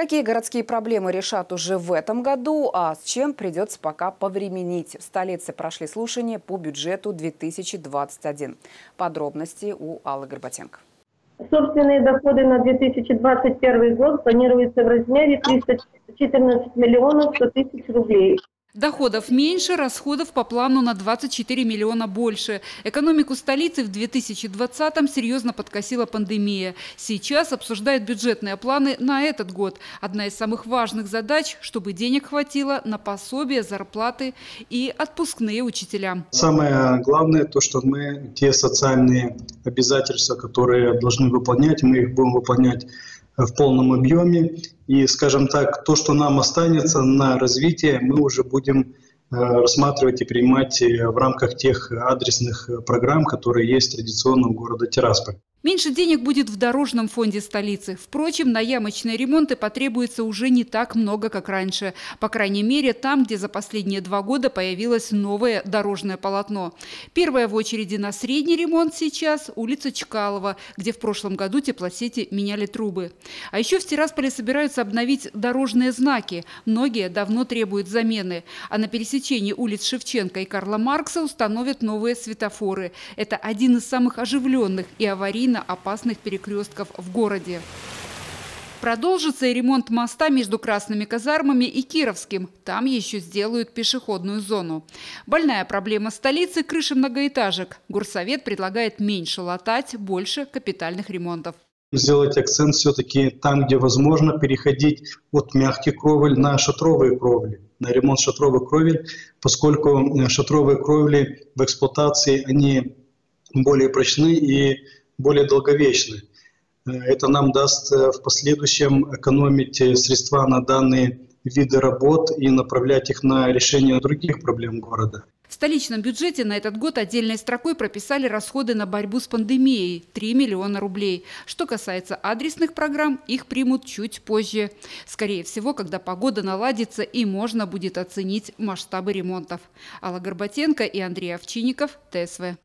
Какие городские проблемы решат уже в этом году, а с чем придется пока повременить? В столице прошли слушания по бюджету 2021. Подробности у Аллы Горбатенко. Собственные доходы на 2021 год планируются в размере 314 миллионов 100 тысяч рублей. Доходов меньше, расходов по плану на 24 миллиона больше. Экономику столицы в 2020-м серьезно подкосила пандемия. Сейчас обсуждают бюджетные планы на этот год. Одна из самых важных задач, чтобы денег хватило на пособия, зарплаты и отпускные учителям. Самое главное, то, что мы те социальные обязательства, которые должны выполнять, мы их будем выполнять в полном объеме. И, скажем так, то, что нам останется на развитие, мы уже будем рассматривать и принимать в рамках тех адресных программ, которые есть традиционно у города Тирасполь. Меньше денег будет в дорожном фонде столицы. Впрочем, на ямочные ремонты потребуется уже не так много, как раньше. По крайней мере, там, где за последние 2 года появилось новое дорожное полотно. Первая в очереди на средний ремонт сейчас улица Чкалова, где в прошлом году теплосети меняли трубы. А еще в Тирасполе собираются обновить дорожные знаки. Многие давно требуют замены. А на пересечении улиц Шевченко и Карла Маркса установят новые светофоры. Это один из самых оживленных и аварийных опасных перекрестков в городе. Продолжится и ремонт моста между Красными казармами и Кировским. Там еще сделают пешеходную зону. Больная проблема столицы – крыши многоэтажек. Горсовет предлагает меньше латать, больше капитальных ремонтов. Сделать акцент все-таки там, где возможно, переходить от мягких кровель на шатровые кровли, на ремонт шатровых кровель, поскольку шатровые кровли в эксплуатации они более прочны и более долговечны. Это нам даст в последующем экономить средства на данные виды работ и направлять их на решение других проблем города. В столичном бюджете на этот год отдельной строкой прописали расходы на борьбу с пандемией – 3 миллиона рублей. Что касается адресных программ, их примут чуть позже. Скорее всего, когда погода наладится и можно будет оценить масштабы ремонтов. Алла Горбатенко и Андрей Овчинников, ТСВ.